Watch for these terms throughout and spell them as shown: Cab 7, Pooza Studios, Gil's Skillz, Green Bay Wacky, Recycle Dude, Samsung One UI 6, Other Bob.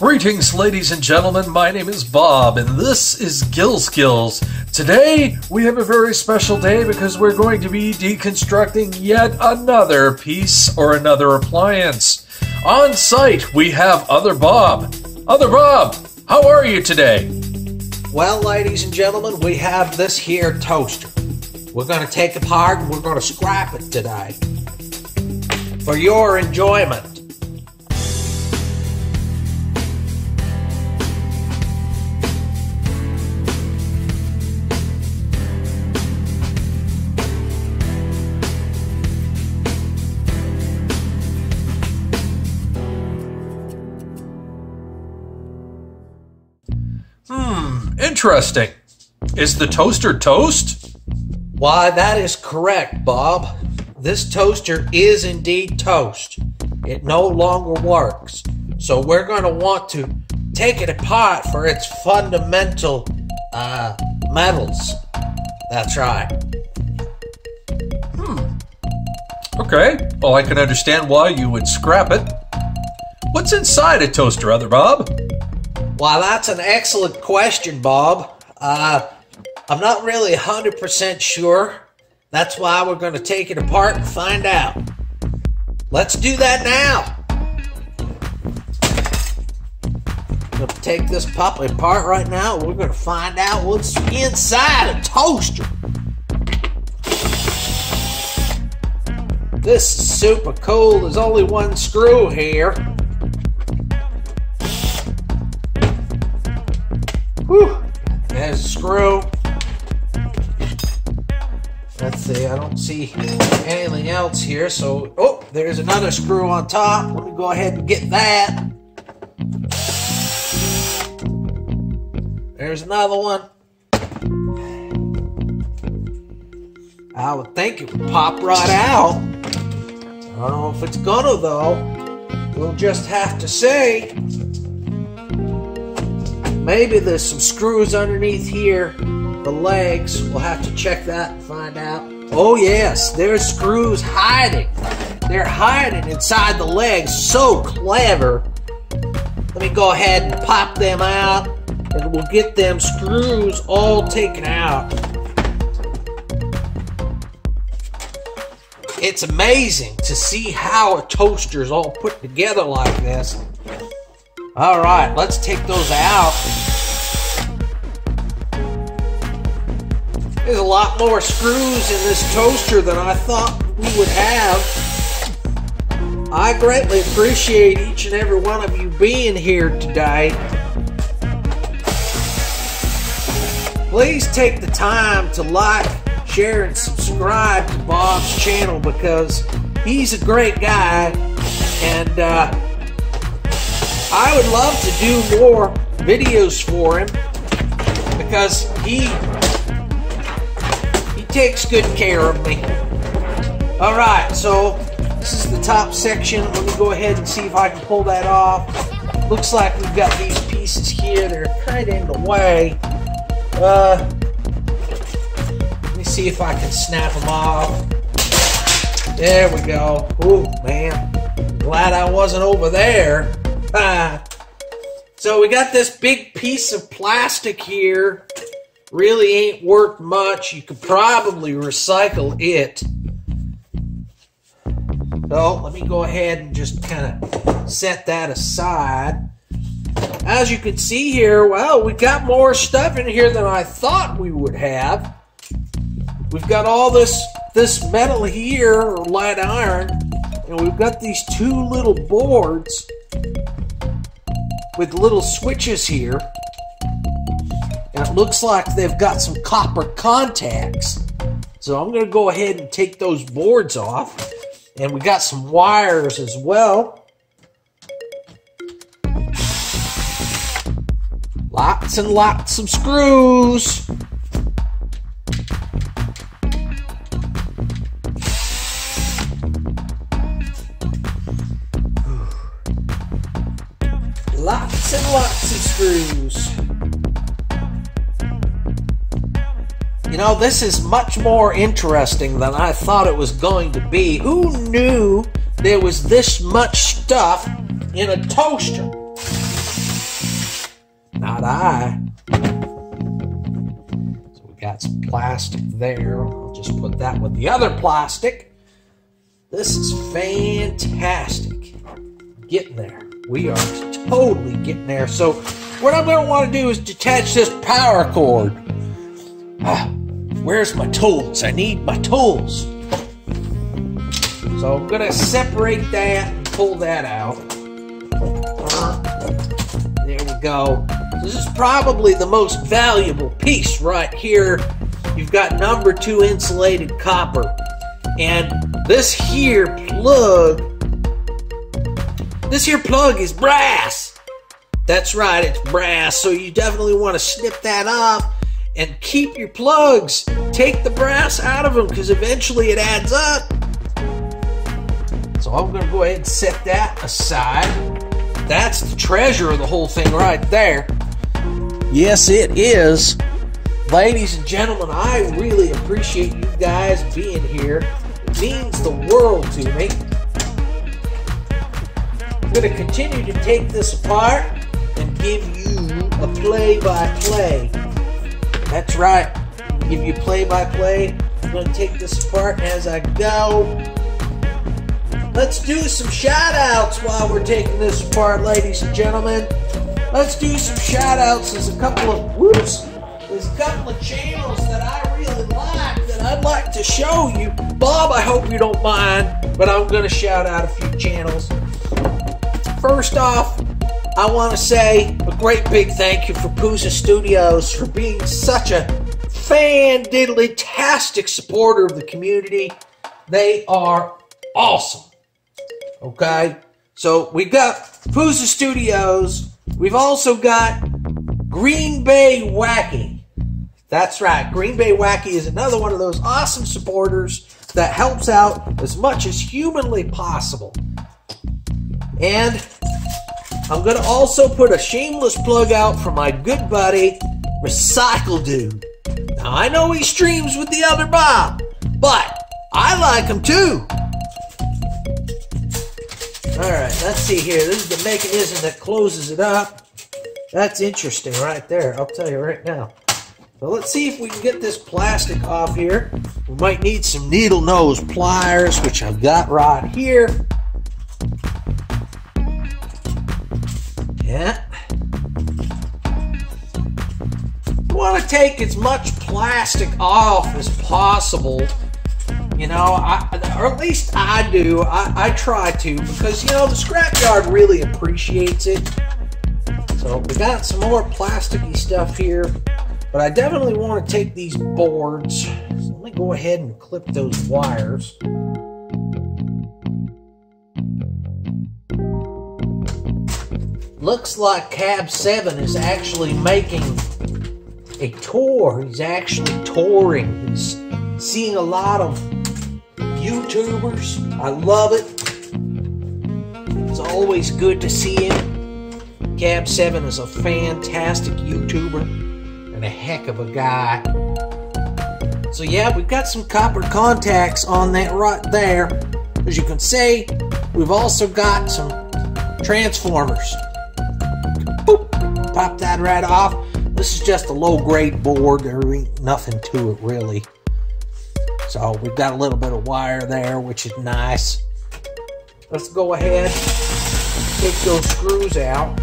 Greetings, ladies and gentlemen. My name is Bob, and this is Gil's Skillz. Today, we have a very special day because we're going to be deconstructing yet another piece or another appliance. On site, we have Other Bob. Other Bob, how are you today? Well, ladies and gentlemen, we have this here toaster. We're going to take apart and we're going to scrap it today for your enjoyment. Interesting. Is the toaster toast? Why, that is correct, Bob. This toaster is indeed toast. It no longer works. So we're going to want to take it apart for its fundamental metals. That's right. Okay. Well, I can understand why you would scrap it. What's inside a toaster, Other Bob? Well, that's an excellent question, Bob. I'm not really 100% sure. That's why we're going to take it apart and find out. Let's do that now. I'm going to take this puppy apart right now. We're going to find out what's inside a toaster. This is super cool. There's only one screw here. Whew. There's a screw. Let's see, I don't see anything else here, so... Oh, there's another screw on top. Let me go ahead and get that. There's another one. I would think it would pop right out. I don't know if it's gonna, though. We'll just have to see. Maybe there's some screws underneath here. The legs, we'll have to check that and find out. Oh yes, there's screws hiding. They're hiding inside the legs, so clever. Let me go ahead and pop them out, and we'll get them screws all taken out. It's amazing to see how a toaster is all put together like this. All right, let's take those out. There's a lot more screws in this toaster than I thought we would have. I greatly appreciate each and every one of you being here today. Please take the time to like, share, and subscribe to Bob's channel because he's a great guy, and I would love to do more videos for him because he takes good care of me. All right, so this is the top section. Let me go ahead and see if I can pull that off. Looks like we've got these pieces here. They're kind of in the way. Let me see if I can snap them off. There we go. Oh, man. Glad I wasn't over there. So we got this big piece of plastic here. Really ain't worth much. You could probably recycle it. So let me go ahead and just kind of set that aside. As you can see here, well, we got more stuff in here than I thought we would have. We've got all this metal here, or light iron, and we've got these two little boards with little switches here, and it looks like they've got some copper contacts. So I'm going to go ahead and take those boards off, and we got some wires as well. Lots and lots of screws. Lots and lots of screws. You know, this is much more interesting than I thought it was going to be. Who knew there was this much stuff in a toaster? Not I. So we got some plastic there. I'll just put that with the other plastic. This is fantastic. Getting there. We are totally getting there. So what I'm going to want to do is detach this power cord. Where's my tools? I need my tools. So I'm going to separate that and pull that out. There we go. This is probably the most valuable piece right here. You've got #2 insulated copper. And this here plug is brass. That's right, it's brass. So you definitely want to snip that up and keep your plugs. Take the brass out of them because eventually it adds up. So I'm going to go ahead and set that aside. That's the treasure of the whole thing right there. Yes, it is. Ladies and gentlemen, I really appreciate you guys being here. It means the world to me. I'm going to continue to take this apart and give you a play-by-play. That's right. Give you play-by-play. I'm going to take this apart as I go. Let's do some shout-outs while we're taking this apart, ladies and gentlemen. Let's do some shout-outs. There's a couple of channels that I really like that I'd like to show you. Bob, I hope you don't mind, but I'm going to shout out a few channels. First off, I want to say a great big thank you for Pooza Studios for being such a fan-diddly-tastic supporter of the community. They are awesome. Okay, so we've got Pooza Studios. We've also got Green Bay Wacky. That's right, Green Bay Wacky is another one of those awesome supporters that helps out as much as humanly possible. And I'm going to also put a shameless plug out for my good buddy, Recycle Dude. Now, I know he streams with the Other Bob, but I like him too. Alright, let's see here. This is the mechanism that closes it up. That's interesting right there, I'll tell you right now. So let's see if we can get this plastic off here. We might need some needle nose pliers, which I've got right here. Yeah. You want to take as much plastic off as possible. You know, or at least I do. I try to because, you know, the scrapyard really appreciates it. So we got some more plasticky stuff here. But I definitely want to take these boards. So let me go ahead and clip those wires. Looks like Cab 7 is actually making a tour. He's actually touring. He's seeing a lot of YouTubers. I love it. It's always good to see him. Cab 7 is a fantastic YouTuber and a heck of a guy. So yeah, we've got some copper contacts on that right there. As you can see, we've also got some transformers. Boop, pop that right off. This is just a low-grade board. There ain't nothing to it really. So we've got a little bit of wire there, which is nice. Let's go ahead and take those screws out.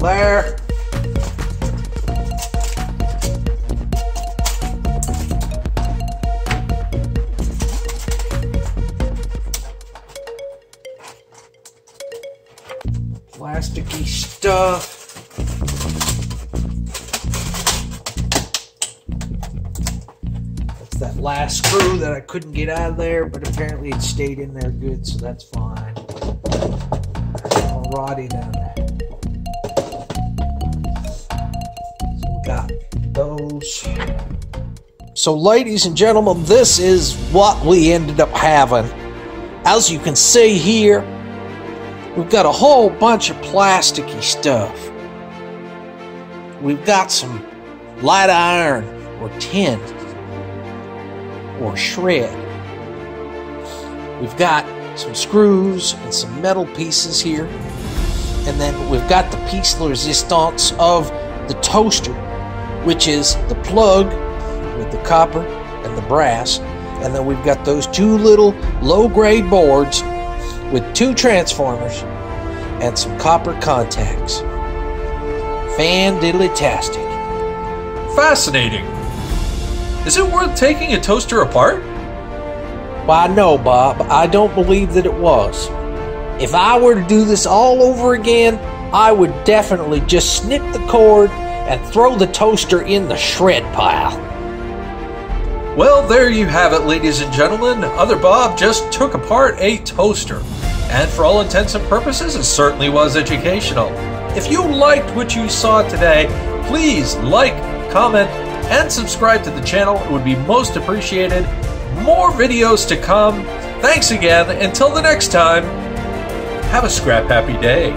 There. Plasticky stuff. That's that last screw that I couldn't get out of there, but apparently it stayed in there good, so that's fine. All rotted down there. So we got those. So ladies and gentlemen, this is what we ended up having. As you can see here, we've got a whole bunch of plasticky stuff. We've got some light iron or tin or shred. We've got some screws and some metal pieces here. And then we've got the piece de resistance of the toaster, which is the plug with the copper and the brass, and then we've got those two little low-grade boards with two transformers and some copper contacts. Fan-diddly-tastic. Fascinating. Is it worth taking a toaster apart? Why no, Bob, I don't believe that it was. If I were to do this all over again, I would definitely just snip the cord and throw the toaster in the shred pile. Well, there you have it, ladies and gentlemen. Other Bob just took apart a toaster. And for all intents and purposes, it certainly was educational. If you liked what you saw today, please like, comment, and subscribe to the channel. It would be most appreciated. More videos to come. Thanks again. Until the next time, have a scrap happy day.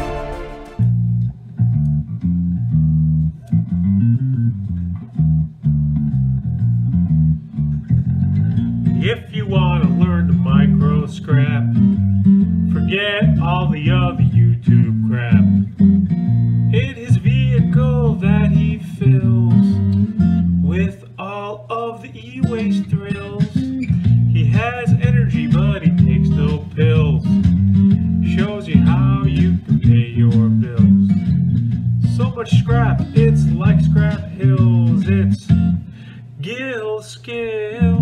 If you want to learn to micro scrap, forget all the other YouTube crap. In his vehicle that he fills with all of the e-waste thrills, he has energy but he takes no pills. Shows you how you can pay your bills. So much scrap, it's like scrap hills. It's Gil's Skillz.